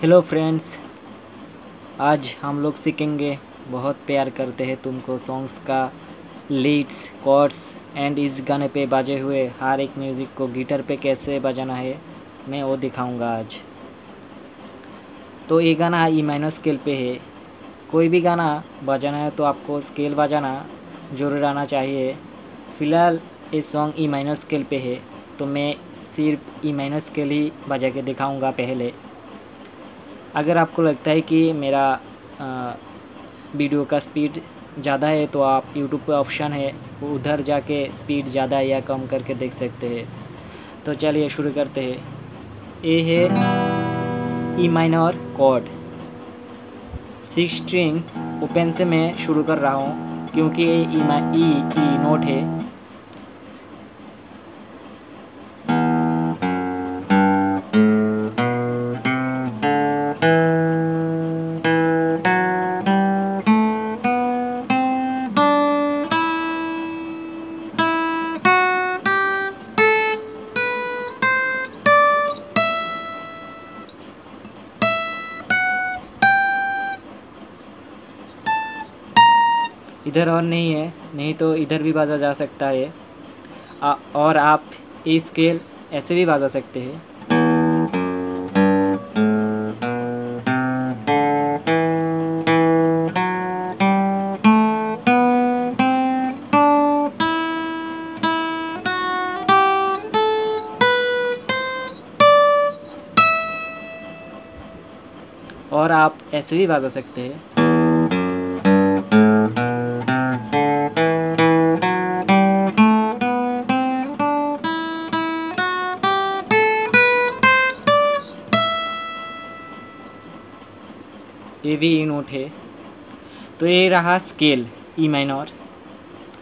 Hello friends, आज हम लोग सीखेंगे बहुत प्यार करते हैं तुमको सॉन्ग्स का लीड्स, कॉर्ड्स एंड इस गाने पे बजे हुए हर एक म्यूज़िक को गिटार पे कैसे बजाना है मैं वो दिखाऊंगा आज। तो ये गाना ई माइनर स्केल पे है। कोई भी गाना बजाना है तो आपको स्केल बजाना जरूर आना चाहिए। फ़िलहाल ये सॉन्ग ई माइनर स्केल पे है तो मैं सिर्फ ई माइनर स्केल ही बजा के दिखाऊँगा पहले। अगर आपको लगता है कि मेरा वीडियो का स्पीड ज़्यादा है तो आप यूट्यूब पे ऑप्शन है उधर जाके स्पीड ज़्यादा या कम करके देख सकते हैं। तो चलिए शुरू करते हैं। ये है E minor chord, 6 strings. Open से मैं शुरू कर रहा हूँ क्योंकि ये ई की नोट है। इधर और नहीं है, नहीं तो इधर भी बाजा जा सकता है और आप ये स्केल ऐसे भी बाजा सकते हैं। और आप ऐसे भी बाजा सकते हैं। ये भी ई नोट है। तो ये रहा स्केल ई माइनर।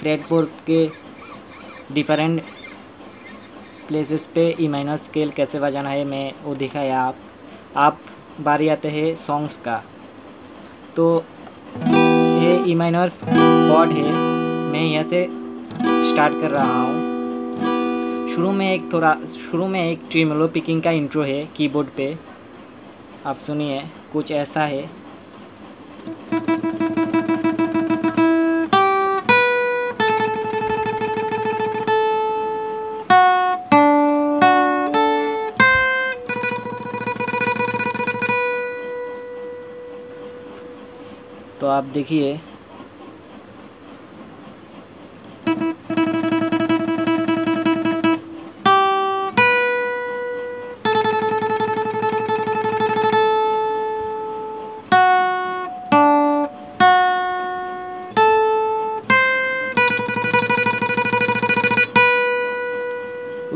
फ्रेटबोर्ड के डिफरेंट प्लेसेस पे ई माइनर स्केल कैसे बजाना है मैं वो दिखाया। आप बारी आते हैं सॉन्ग्स का। तो ये ई माइनर कॉर्ड है, मैं यहाँ से स्टार्ट कर रहा हूँ। शुरू में एक ट्रेमोलो पिकिंग का इंट्रो है कीबोर्ड पे, आप सुनिए। कुछ ऐसा है, तो आप देखिए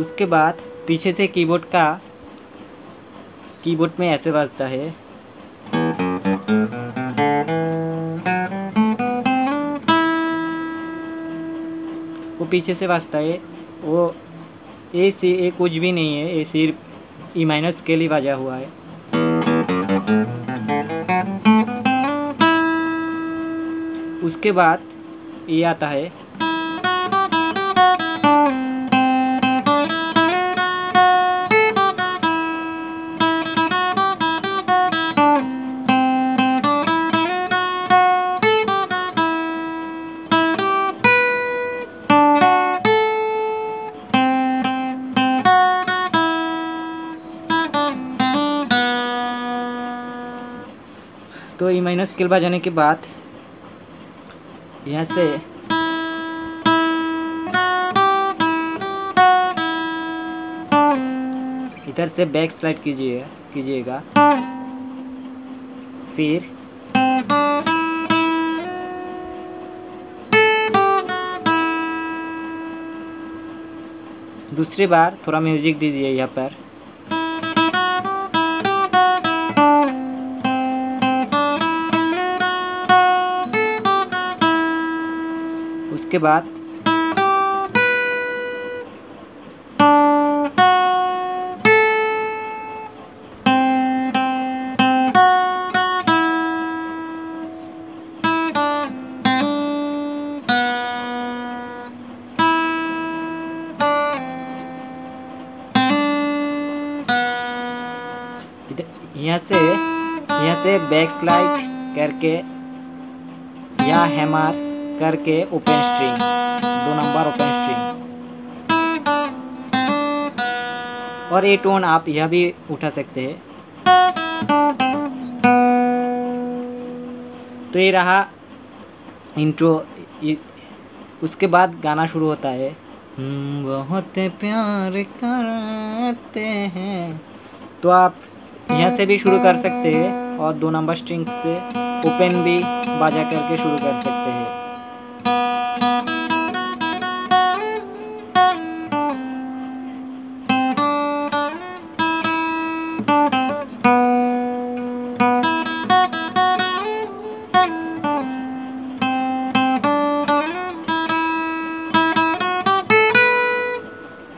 उसके बाद पीछे से कीबोर्ड में ऐसे बजता है। वो पीछे से बजता है, वो ए कुछ भी नहीं है, ये सिर्फ ई माइनर स्केल ही बजा हुआ है। उसके बाद ये आता है, तो ई माइनर स्केल बजाने के बाद यहाँ से इधर से बैक स्लाइड कीजिएगा, फिर दूसरी बार थोड़ा म्यूजिक दीजिए यहाँ पर। उसके बाद यहाँ से बैक स्लाइड करके या हैमर करके open string 2 number open string. और ये टोन आप यह भी उठा सकते हैं। तो ये रहा इंट्रो। उसके बाद गाना शुरू होता है। बहुत प्यार करते हैं, तो आप यहाँ से भी शुरू कर सकते हैं और 2 नंबर स्ट्रिंग से ओपन भी बाजा करके शुरू कर सकते हैं।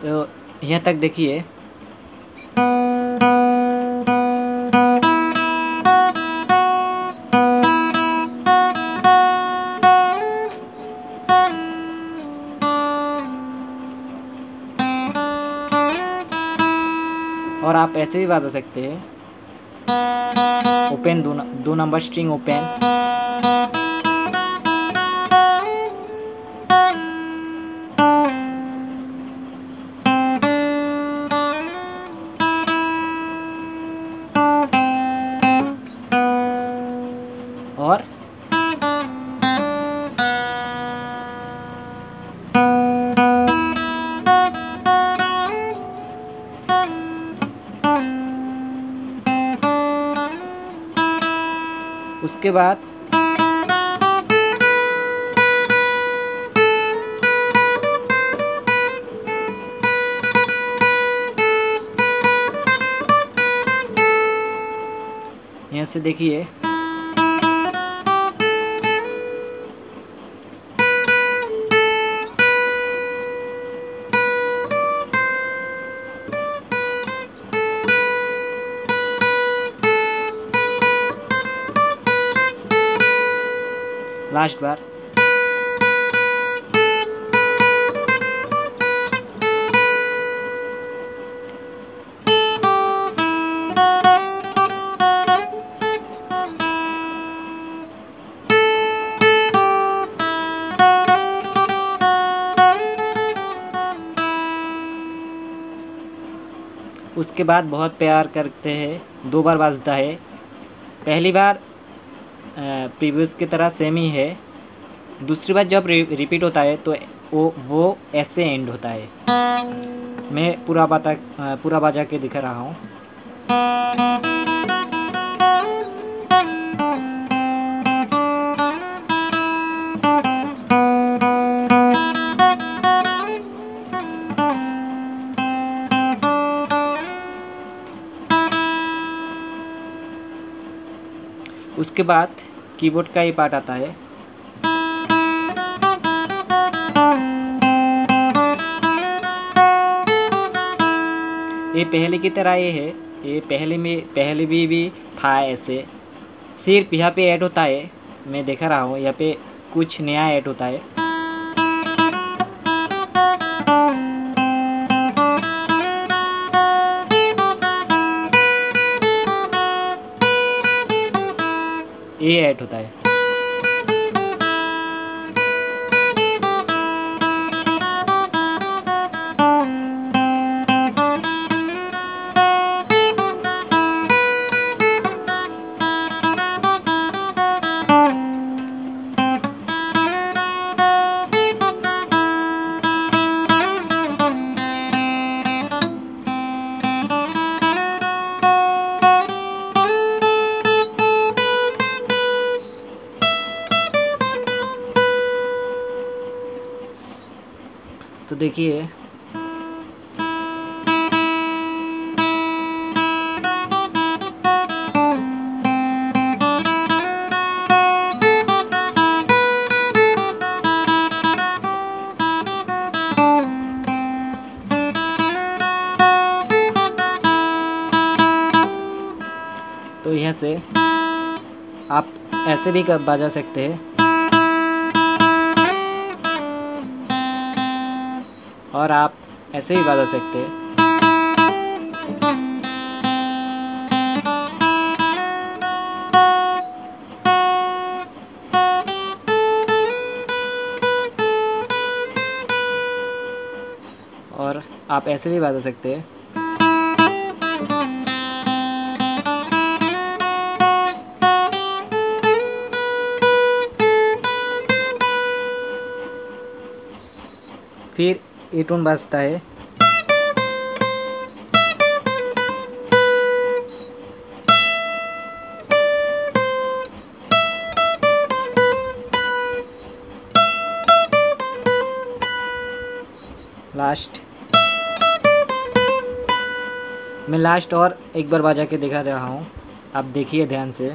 तो यहाँ तक देखिए। और आप ऐसे भी बजा सकते हैं, ओपन 2 नंबर स्ट्रिंग ओपन। उसके बाद यहाँ से देखिए, लास्ट बार। उसके बाद बहुत प्यार करते हैं 2 बार बजता है। पहली बार प्रीवियस की तरह सेम ही है। दूसरी बार जब रिपीट होता है तो वो ऐसे एंड होता है। मैं पूरा बजा के दिखा रहा हूँ। उसके बाद कीबोर्ड का ये पार्ट आता है। ये पहले की तरह ये है। ये पहले भी था ऐसे, सिर्फ यहाँ पे ऐड होता है। मैं देखा रहा हूँ, यहाँ पे कुछ नया ऐड होता है। ये ऐड होता है। तो देखिए, तो यहाँ से आप ऐसे भी बजा सकते हैं। और आप ऐसे ही बजा सकते हैं। आप ऐसे भी बजा सकते हैं। फिर ये टून बजता है, लास्ट मैं लास्ट और एक बार बजा के दिखा रहा हूँ, आप देखिए ध्यान से।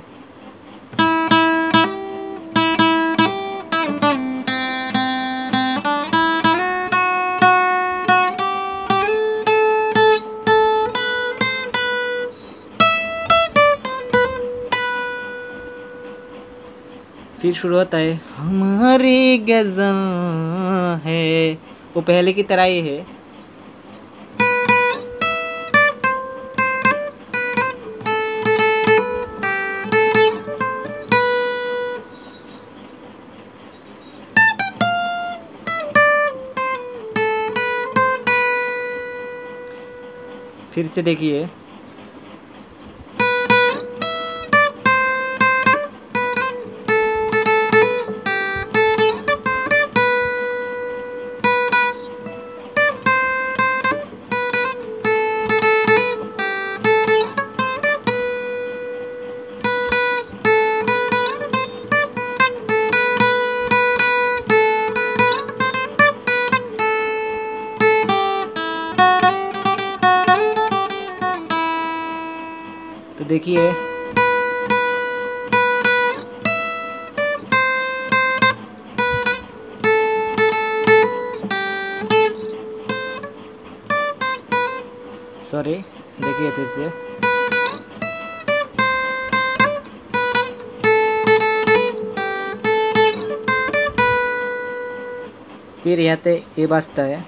फिर शुरू होता है हमारी गज़ल है, वो पहले की तरह ही है। फिर से देखिए, तो देखिए देखिए फिर से फिर यहाँ पे ये बजता है।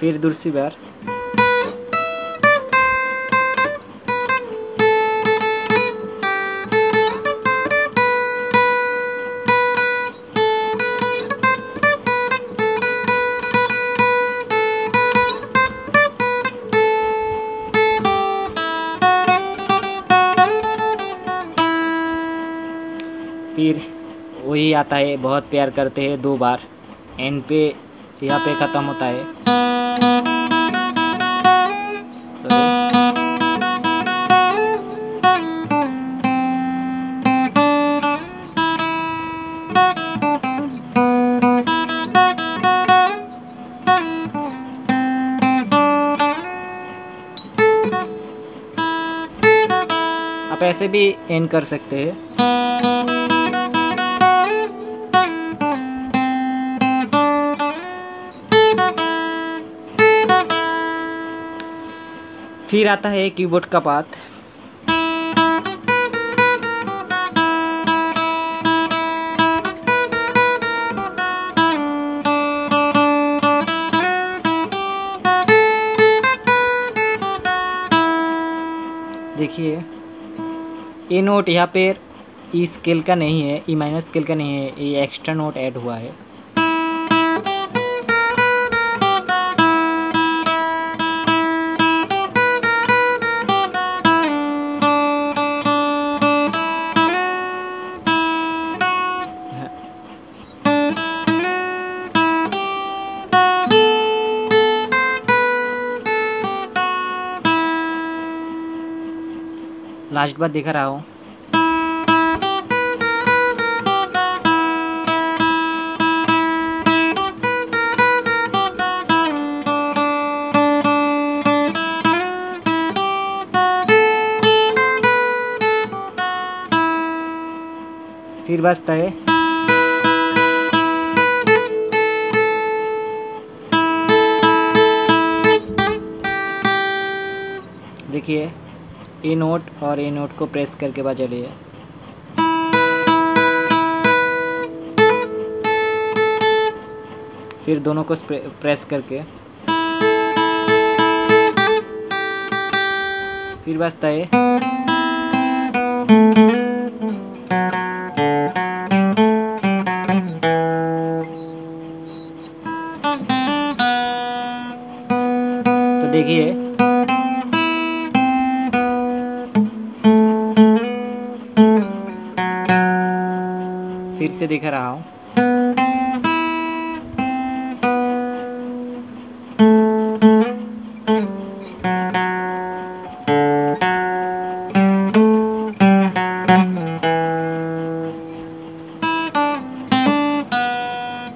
फिर दूसरी बार फिर वही आता है, बहुत प्यार करते हैं, दो बार एंड पे यहाँ पे खत्म होता है। आप ऐसे भी एंड कर सकते हैं। फिर आता है कीबोर्ड का पार्ट। देखिए ये नोट यहाँ पे ई स्केल का नहीं है, ई माइनस स्केल का नहीं है, ये एक्स्ट्रा नोट ऐड हुआ है। लास्ट बार दिखा रहा हूँ, फिर बजता है। देखिए ए नोट और ए नोट को प्रेस करके बजा लिए। फिर दोनों को प्रेस करके फिर बजता है। देखिए फिर से दिख रहा हूँ।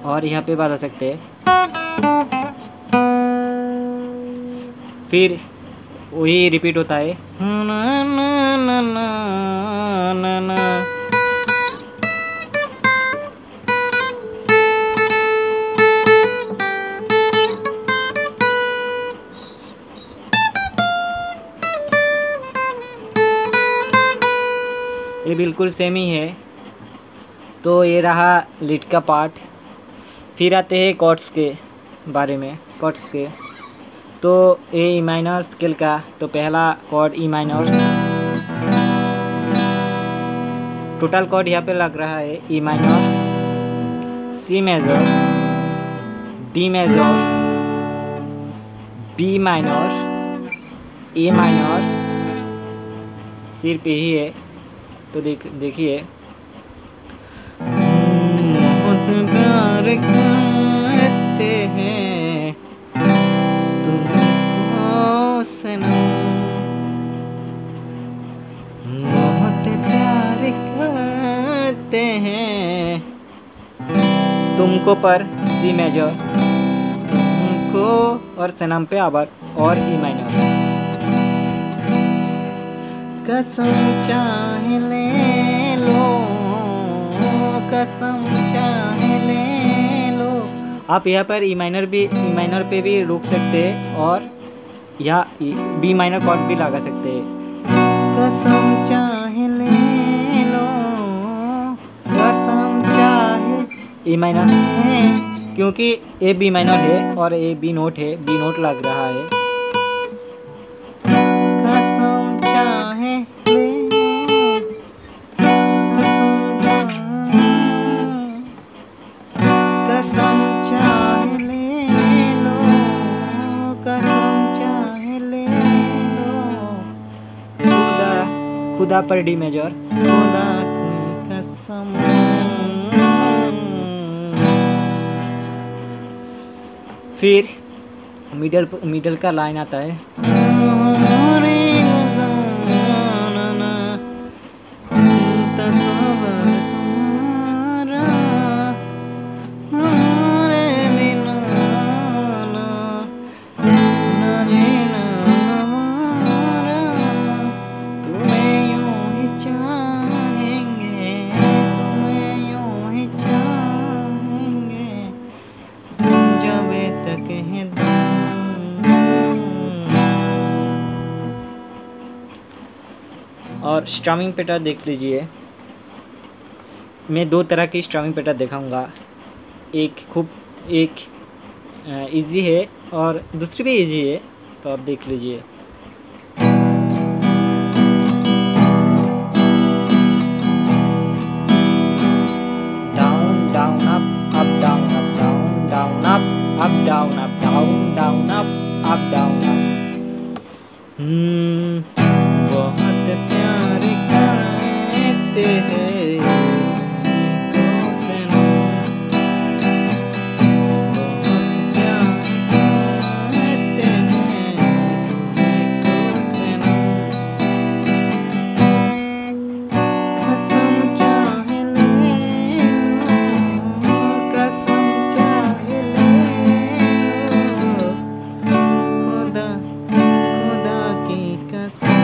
और यहाँ पे बजा सकते हैं, फिर वही रिपीट होता है। ये बिल्कुल सेम ही है। तो ये रहा लीड का पार्ट। फिर आते हैं कॉर्ड्स के बारे में। कॉर्ड्स के तो ये ई माइनर स्केल का, तो पहला chord E minor, total chord यहाँ पे लग रहा है E minor, C major, D major, B minor, A minor, सिर्फ यही है। तो देखिए करते हैं तुमको सनम, बहुत प्यार करते हैं तुमको पर सी मेजर, तुमको और सनम पे आवर और ई माइनर। कसम चाहे ले लो, कसम चाहे ले लो। आप यहाँ पर ई माइनर पे भी रुक सकते हैं और यहाँ बी माइनर कॉर्ड भी लगा सकते हैं। कसम चाहे ले लो, कसम चाहे ई माइनर, क्योंकि ए बी माइनर है और ए बी नोट है, बी नोट लग रहा है। कसम चाहे खुदा पर डी मेजर, खुदा की कसम। फिर मिडल का लाइन आता है। और स्ट्रमिंग पैटर्न देख लीजिए। मैं दो तरह की स्ट्रमिंग पैटर्न दिखाऊंगा, एक इजी है और दूसरी भी इजी है, तो आप देख लीजिए। Down down up, up down up, down down up, up down up, down down up, up down up. बहुत प्यार करते हैं तुमको सनम, बहुत प्यार करते हैं तुमको सनम। कसम चाहे ले लो, कसम चाहे ले लो, खुदा खुदा की कसम।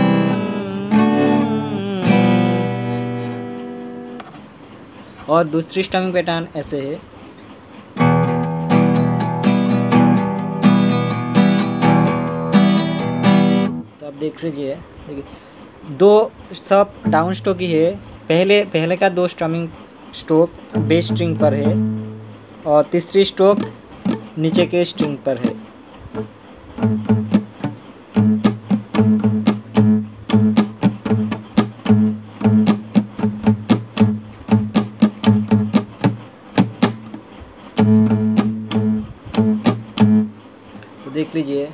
और दूसरी स्ट्रमिंग पैटर्न ऐसे है। तो आप देख लीजिए, देखिए दो सब डाउन स्ट्रोक ही है। पहले का दो स्ट्रमिंग स्ट्रोक बेस स्ट्रिंग पर है और तीसरी स्ट्रोक नीचे के स्ट्रिंग पर है। देख लीजिए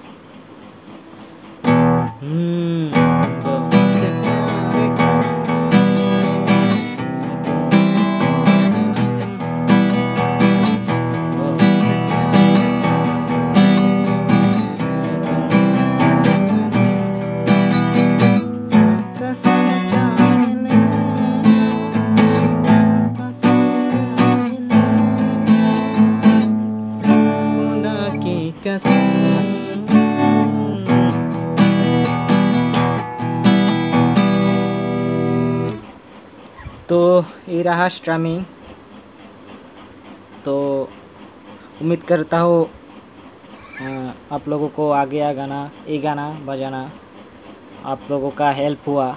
कसम तो ये रहा स्ट्रमिंग। तो उम्मीद करता हूँ आप लोगों को आ गया गाना, ये गाना बजाना आप लोगों का हेल्प हुआ।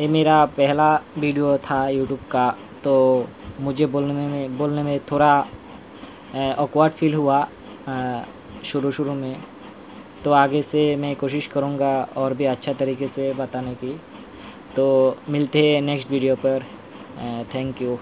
ये मेरा पहला वीडियो था यूट्यूब का, तो मुझे बोलने में थोड़ा ऑकवर्ड फील हुआ शुरू में। तो आगे से मैं कोशिश करूँगा और भी अच्छा तरीके से बताने की। तो मिलते हैं नेक्स्ट वीडियो पर। Thank you.